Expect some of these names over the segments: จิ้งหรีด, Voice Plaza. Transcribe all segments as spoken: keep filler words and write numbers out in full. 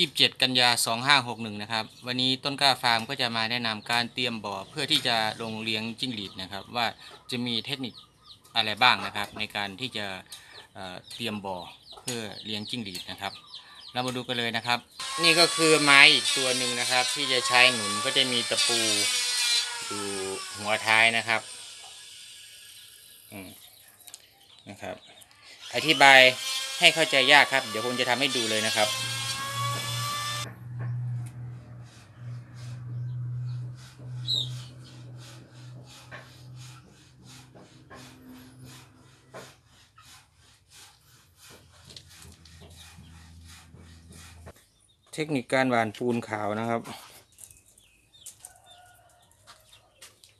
ยี่สิบเจ็ด กันยา สองห้าหกหนึ่ง นะครับวันนี้ต้นกล้าฟาร์มก็จะมาแนะนำการเตรียมบ่อเพื่อที่จะลงเลี้ยงจิ้งหรีดนะครับว่าจะมีเทคนิคอะไรบ้างนะครับในการที่จะเตรียมบ่อเพื่อเลี้ยงจิ้งหรีดนะครับเรามาดูกันเลยนะครับนี่ก็คือไม้อีกตัวหนึ่งนะครับที่จะใช้หนุนก็จะมีตะปูอยู่หัวท้ายนะครับนะครับอธิบายให้เข้าใจยากครับเดี๋ยวผมจะทำให้ดูเลยนะครับเทคนิคการหว่านปูนขาวนะครับ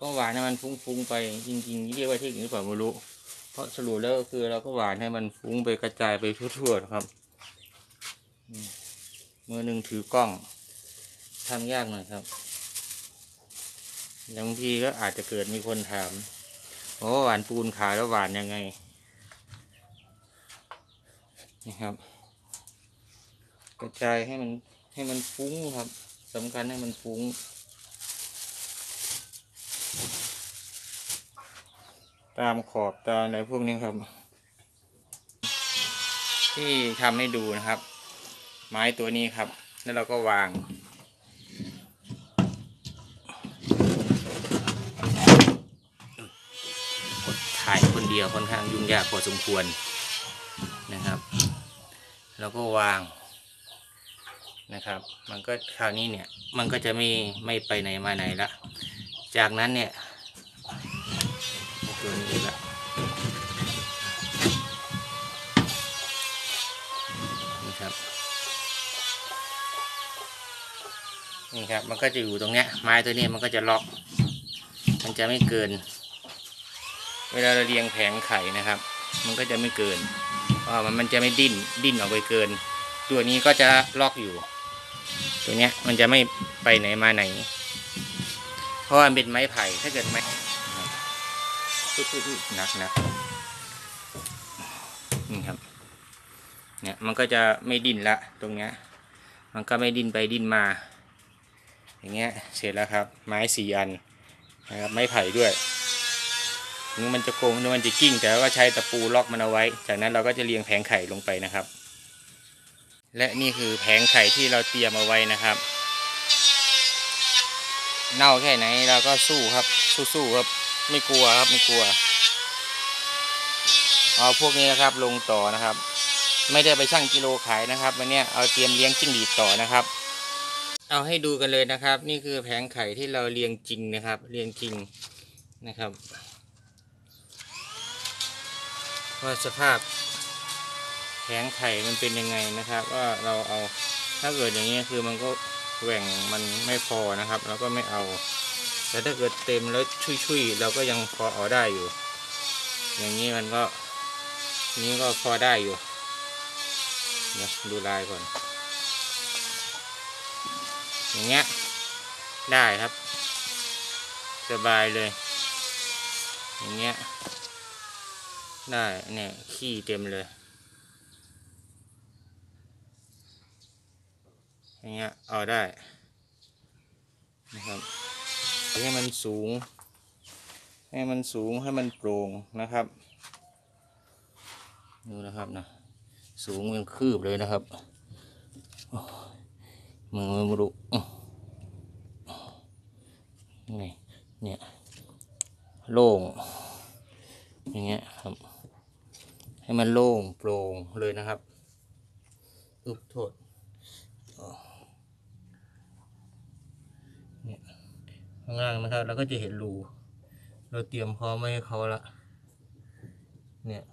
ก็หว่านให้มันฟุ้งๆไปจริงๆเรียกว่าเทคนิคหรือเปล่าไม่รู้เพราะสรุปแล้วก็คือเราก็หว่านให้มันฟุ้งไปกระจายไปทั่วๆครับมือหนึ่งถือกล้องทำยากหน่อยครับบางทีก็อาจจะเกิดมีคนถามว่าหว่านปูนขาวแล้วหว่านยังไงนะครับกระจายให้มันให้มันฟุ้งครับสำคัญให้มันฟุ้งตามขอบตามอะไรพวกนี้ครับที่ทำให้ดูนะครับไม้ตัวนี้ครับแล้วเราก็วางกดถ่ายคนเดียวค่อนข้างยุ่งยากพอสมควรนะครับแล้วก็วางนะครับมันก็คราวนี้เนี่ยมันก็จะไม่ไม่ไปไหนมาไหนละจากนั้นเนี่ยตัวนี้อีกละนี่ครับนี่ครับมันก็จะอยู่ตรงเนี้ยไม้ตัวนี้มันก็จะล็อกมันจะไม่เกินเวลาเราเรียงแผงไข่นะครับมันก็จะไม่เกินเพราะมันมันจะไม่ดิ้นดิ้นออกไปเกินตัวนี้ก็จะล็อกอยู่ตัวเนี้ยมันจะไม่ไปไหนมาไหนเพราะมันเป็นไม้ไผ่ถ้าเกิดไม้หนักนะนี่ครับเนี่ยมันก็จะไม่ดิ้นละตรงเนี้ยมันก็ไม่ดิ้นไปดิ้นมาอย่างเงี้ยเสร็จแล้วครับไม้สี่อันนะครับไม้ไผ่ด้วยนี่มันจะโค้งนี่มันจะกิ้งแต่ว่าใช้ตะปูล็อกมันเอาไว้จากนั้นเราก็จะเรียงแผงไข่ลงไปนะครับและนี่คือแผงไข่ที่เราเตรียมเอาไว้นะครับเน่าแค่ไหนเราก็สู้ครับสู้ๆครับไม่กลัวครับไม่กลัวเอาพวกนี้นะครับลงต่อนะครับไม่ได้ไปชั่งกิโลขายนะครับวันนี้เอาเตรียมเลี้ยงจิ้งหรีดต่อนะครับเอาให้ดูกันเลยนะครับนี่คือแผงไข่ที่เราเลี้ยงจริงนะครับเลี้ยงจริงนะครับว่าสภาพแผงไข่มันเป็นยังไงนะครับว่าเราเอาถ้าเกิดอย่างนี้คือมันก็แหว่งมันไม่พอนะครับเราก็ไม่เอาแต่ถ้าเกิดเต็มแล้วชุยๆเราก็ยังพอเอาได้อยู่อย่างนี้มันก็นี้ก็พอได้อยู่เดี๋ยวดูลายก่อนอย่างเงี้ยได้ครับสบายเลยอย่างเงี้ยได้เนี่ยขี้เต็มเลยอย่างเงี้ยเอาได้นะครับให้มันสูงให้มันสูงให้มันโปร่งนะครับดูนะครับนะสูงเป็นคืบเลยนะครับมือไม่รู้ไงเนี่ยโล่งอย่างเงี้ยครับให้มันโล่งโปร่งเลยนะครับอึบโทษข้างล่างนะครับเราก็จะเห็นรูเราเตรียมพร้อมไว้ให้เขาละเนี่ย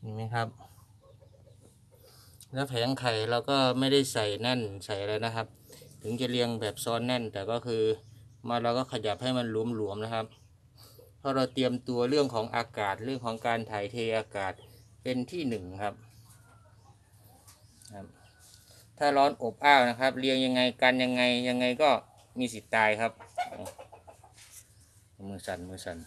เห็นไหมครับแล้วแผงไข่เราก็ไม่ได้ใส่แน่นใส่อะไรนะครับถึงจะเรียงแบบซ้อนแน่นแต่ก็คือมาเราก็ขยับให้มันหลวมๆนะครับเพราะเราเตรียมตัวเรื่องของอากาศเรื่องของการถ่ายเทอากาศเป็นที่หนึ่งครับถ้าร้อนอบอ้าวนะครับเรียงยังไงกันยังไงยังไงก็มีสิทธิ์ตายครับมือสั่นมือสั่น